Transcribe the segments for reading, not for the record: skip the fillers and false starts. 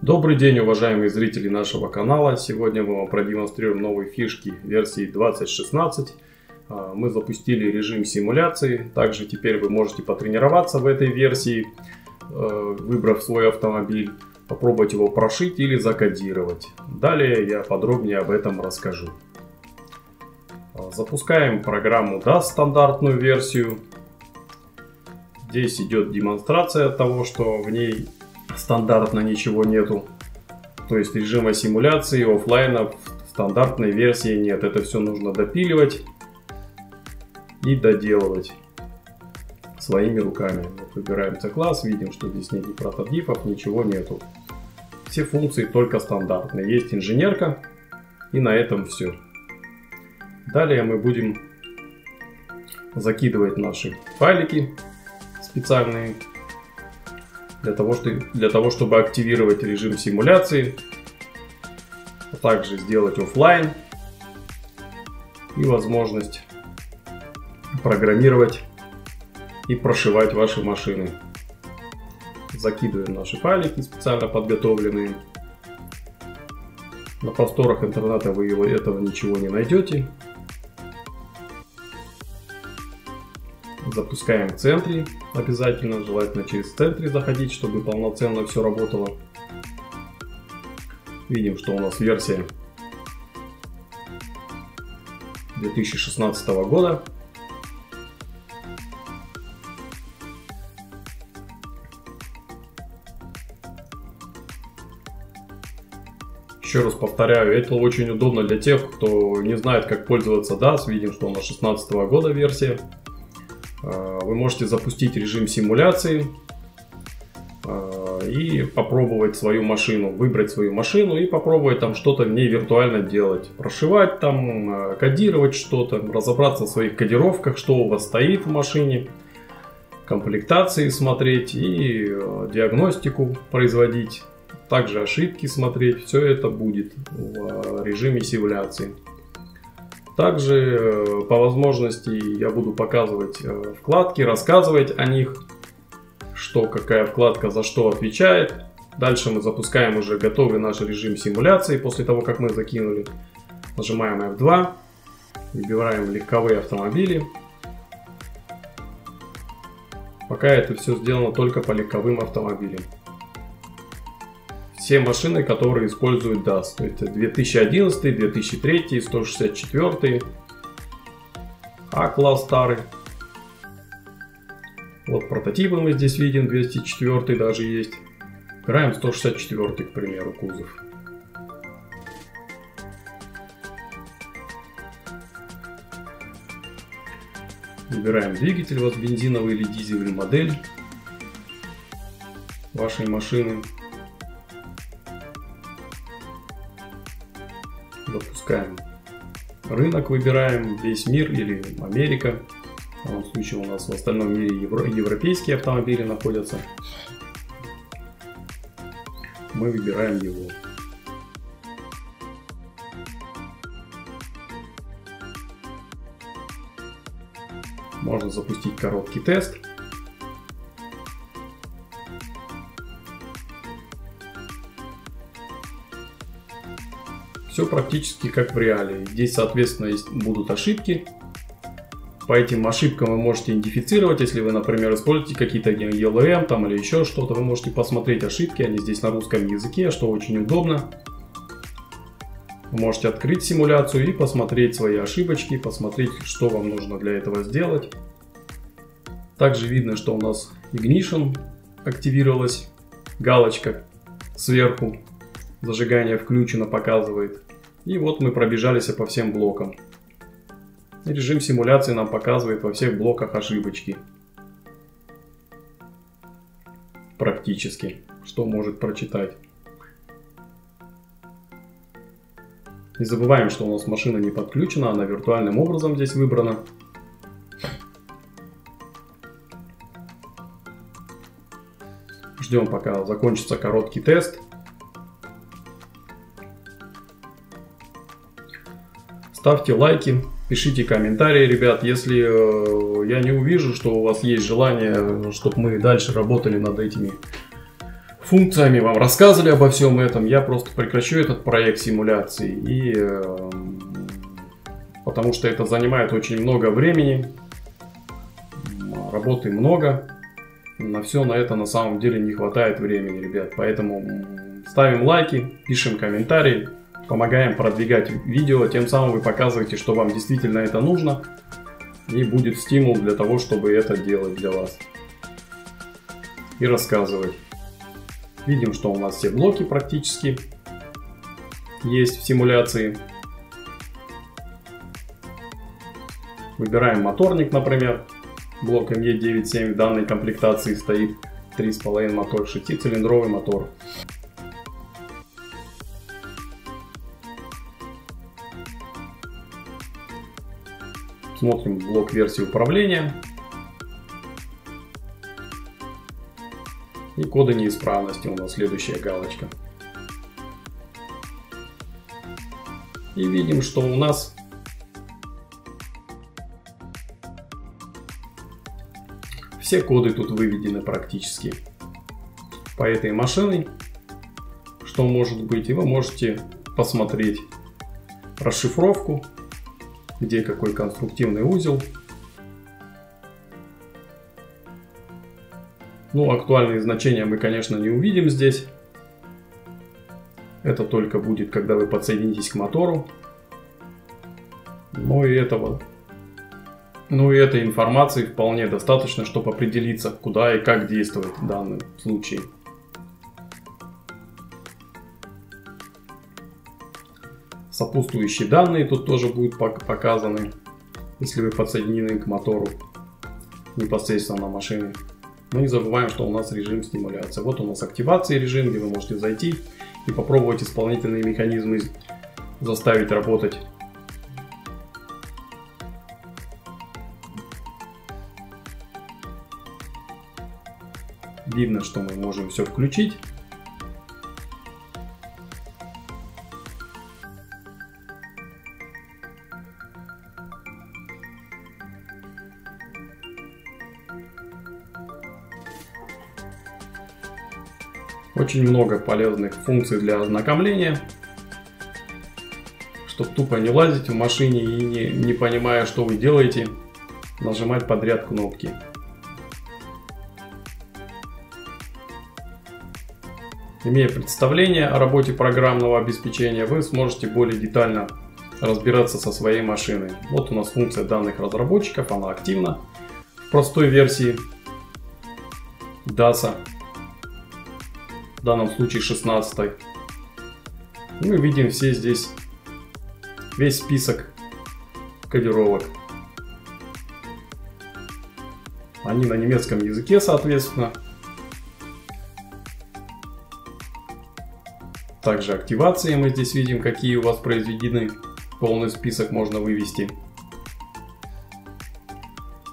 Добрый день, уважаемые зрители нашего канала! Сегодня мы вам продемонстрируем новые фишки версии 2016. Мы запустили режим симуляции. Также теперь вы можете потренироваться в этой версии, выбрав свой автомобиль, попробовать его прошить или закодировать. Далее я подробнее об этом расскажу. Запускаем программу DASA, стандартную версию. Здесь идет демонстрация того, что в ней стандартно ничего нету, то есть режима симуляции офлайна в стандартной версии нет. Это все нужно допиливать и доделывать своими руками. Вот выбираем C-класс, видим, что здесь нет ни прототипов, ничего нету. Все функции только стандартные. Есть инженерка, и на этом все. Далее мы будем закидывать наши файлики специальные для того, чтобы активировать режим симуляции, а также сделать офлайн и возможность программировать и прошивать ваши машины. Закидываем наши файлики, специально подготовленные. На просторах интернета вы этого ничего не найдете. Запускаем в центре, обязательно, желательно через центре заходить, чтобы полноценно все работало. Видим, что у нас версия 2016 года. Еще раз повторяю, это очень удобно для тех, кто не знает, как пользоваться DASA. Видим, что у нас 2016 года версия. Вы можете запустить режим симуляции и попробовать свою машину, выбрать свою машину и попробовать там что-то в ней виртуально делать. Прошивать там, кодировать что-то, разобраться в своих кодировках, что у вас стоит в машине, комплектации смотреть и диагностику производить. Также ошибки смотреть, все это будет в режиме симуляции. Также по возможности я буду показывать вкладки, рассказывать о них, что какая вкладка за что отвечает. Дальше мы запускаем уже готовый наш режим симуляции после того, как мы закинули. Нажимаем F2, выбираем легковые автомобили. Пока это все сделано только по легковым автомобилям. Все машины, которые используют DASA, то есть 2011, 2003, 164, А-класс старый. Вот прототипы мы здесь видим, 204 даже есть. Выбираем 164, к примеру, кузов. Выбираем двигатель, у вас бензиновый или дизельный, модель вашей машины. Запускаем рынок, выбираем весь мир или Америка. В данном случае у нас в остальном мире европейские автомобили находятся. Мы выбираем его. Можно запустить короткий тест. Все практически как в реале. Здесь, соответственно, будут ошибки. По этим ошибкам вы можете идентифицировать. Если вы, например, используете какие-то ELM там, или еще что-то, вы можете посмотреть ошибки. Они здесь на русском языке, что очень удобно. Вы можете открыть симуляцию и посмотреть свои ошибочки, посмотреть, что вам нужно для этого сделать. Также видно, что у нас Ignition активировалась, галочка сверху. Зажигание включено, показывает. И вот мы пробежались по всем блокам. Режим симуляции нам показывает во всех блоках ошибочки. Практически, что может прочитать. Не забываем, что у нас машина не подключена, она виртуальным образом здесь выбрана. Ждем, пока закончится короткий тест. Ставьте лайки, Пишите комментарии, ребят, если я не увижу, что у вас есть желание, чтобы мы дальше работали над этими функциями, вам рассказывали обо всем этом, я просто прекращу этот проект симуляции, и потому что это занимает очень много времени, работы много, на все на это на самом деле не хватает времени, ребят. Поэтому ставим лайки, пишем комментарии, помогаем продвигать видео, тем самым вы показываете, что вам действительно это нужно, и будет стимул для того, чтобы это делать для вас и рассказывать. Видим, что у нас все блоки практически есть в симуляции. Выбираем моторник, например. Блок ME97 в данной комплектации стоит 3,5 мотор, 6-цилиндровый мотор. Смотрим блок версии управления. И коды неисправности у нас следующая галочка. И видим, что у нас все коды тут выведены практически по этой машине, что может быть. И вы можете посмотреть расшифровку, где какой конструктивный узел. Ну, актуальные значения мы, конечно, не увидим здесь. Это только будет, когда вы подсоединитесь к мотору. Ну и этой информации вполне достаточно, чтобы определиться, куда и как действовать в данном случае. Сопутствующие данные тут тоже будут показаны, если вы подсоединены к мотору непосредственно на машине. Но не забываем, что у нас режим стимуляции. Вот у нас активация режим, где вы можете зайти и попробовать исполнительные механизмы заставить работать. Видно, что мы можем все включить. Очень много полезных функций для ознакомления, чтобы тупо не лазить в машине и не понимая, что вы делаете, нажимать подряд кнопки. Имея представление о работе программного обеспечения, вы сможете более детально разбираться со своей машиной. Вот у нас функция данных разработчиков, она активна в простой версии DASA. В данном случае 16. Мы видим все здесь, весь список кодировок. Они на немецком языке, соответственно. Также активации мы здесь видим, какие у вас произведены. Полный список можно вывести.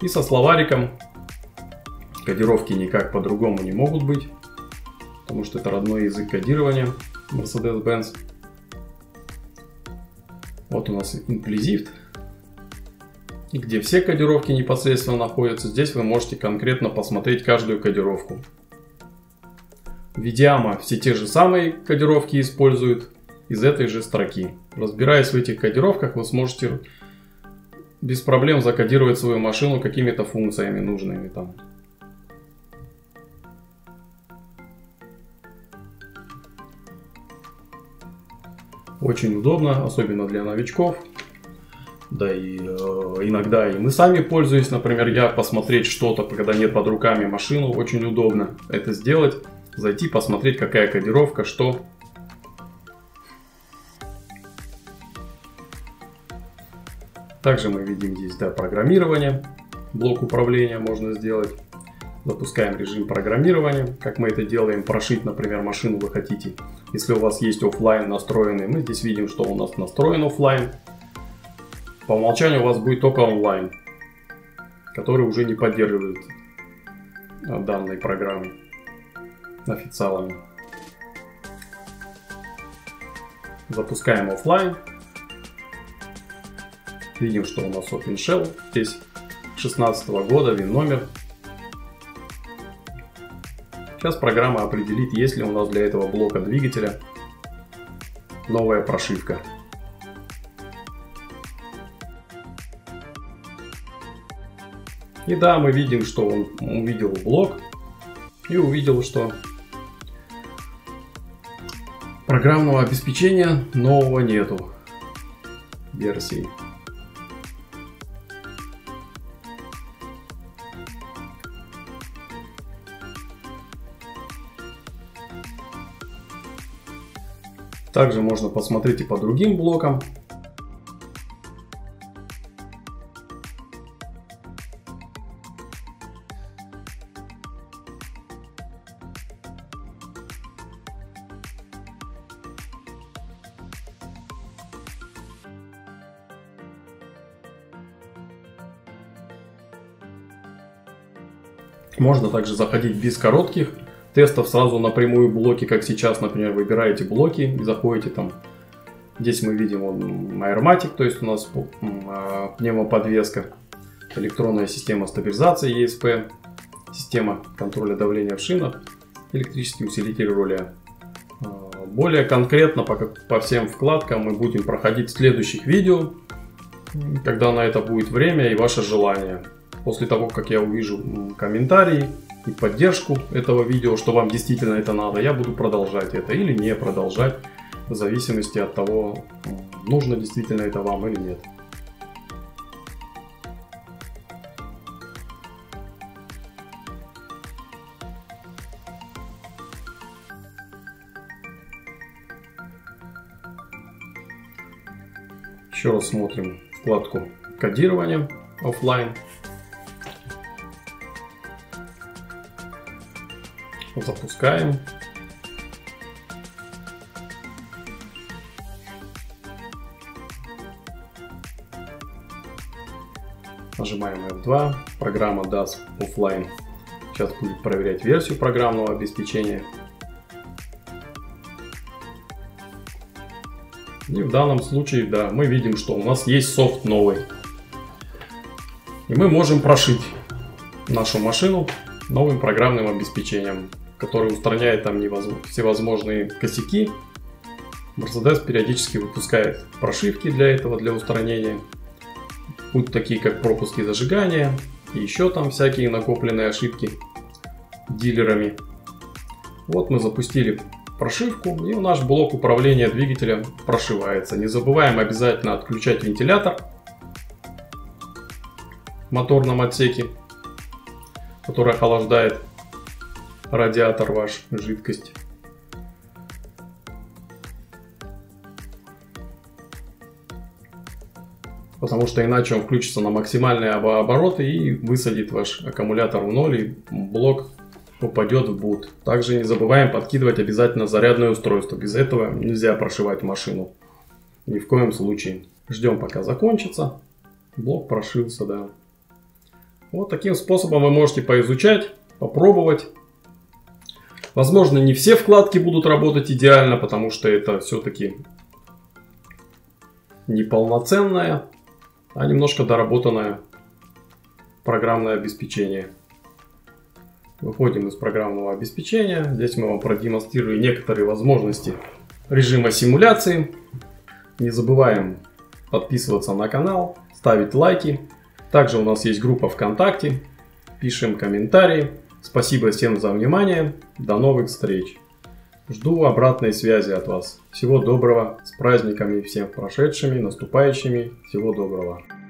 И со словариком кодировки никак по-другому не могут быть, потому что это родной язык кодирования Mercedes Benz. Вот у нас инклюзив, где все кодировки непосредственно находятся. Здесь вы можете конкретно посмотреть каждую кодировку. Видеама все те же самые кодировки используют из этой же строки. Разбираясь в этих кодировках, вы сможете без проблем закодировать свою машину какими-то функциями нужными там. Очень удобно, особенно для новичков. Да и иногда и мы сами пользуемся. Например, я посмотреть что-то, когда нет под руками машину, очень удобно это сделать. Зайти, посмотреть, какая кодировка, что. Также мы видим здесь, да, программирование. Блок управления можно сделать. Запускаем режим программирования, как мы это делаем, прошить, например, машину вы хотите. Если у вас есть офлайн настроенный, мы здесь видим, что у нас настроен офлайн. По умолчанию у вас будет только онлайн, который уже не поддерживает данной программы официалами. Запускаем офлайн. Видим, что у нас OpenShell. Здесь 2016 года, ВИН номер. Сейчас программа определит, есть ли у нас для этого блока двигателя новая прошивка. И да, мы видим, что он увидел блок и увидел, что программного обеспечения нового нету версии. Также можно посмотреть и по другим блокам. Можно также заходить без коротких тестов, сразу напрямую блоки, как сейчас, например, выбираете блоки и заходите там. Здесь мы видим он аэроматик, то есть у нас пневмоподвеска, электронная система стабилизации ESP, система контроля давления в шинах, электрический усилитель руля. Более конкретно по всем вкладкам мы будем проходить в следующих видео, когда на это будет время и ваше желание. После того, как я увижу комментарии и поддержку этого видео, что вам действительно это надо, я буду продолжать это или не продолжать, в зависимости от того, нужно действительно это вам или нет. Еще раз смотрим вкладку кодирования офлайн. Запускаем. Нажимаем F2. Программа DASA офлайн. Сейчас будет проверять версию программного обеспечения. И в данном случае, да, мы видим, что у нас есть софт новый. И мы можем прошить нашу машину новым программным обеспечением, который устраняет там всевозможные косяки. Mercedes периодически выпускает прошивки для этого, для устранения. Будь такие, как пропуски зажигания и еще там всякие накопленные ошибки дилерами. Вот мы запустили прошивку, и наш блок управления двигателем прошивается. Не забываем обязательно отключать вентилятор в моторном отсеке, который охлаждает радиатор ваш, жидкость. Потому что иначе он включится на максимальные обороты и высадит ваш аккумулятор в ноль, и блок попадет в бут. Также не забываем подкидывать обязательно зарядное устройство. Без этого нельзя прошивать машину. Ни в коем случае. Ждем, пока закончится. Блок прошился, да. Вот таким способом вы можете поизучать, попробовать. Возможно, не все вкладки будут работать идеально, потому что это все-таки неполноценное, а немножко доработанное программное обеспечение. Выходим из программного обеспечения. Здесь мы вам продемонстрируем некоторые возможности режима симуляции. Не забываем подписываться на канал, ставить лайки. Также у нас есть группа ВКонтакте. Пишем комментарии. Спасибо всем за внимание. До новых встреч. Жду обратной связи от вас. Всего доброго. С праздниками всем прошедшими, наступающими. Всего доброго.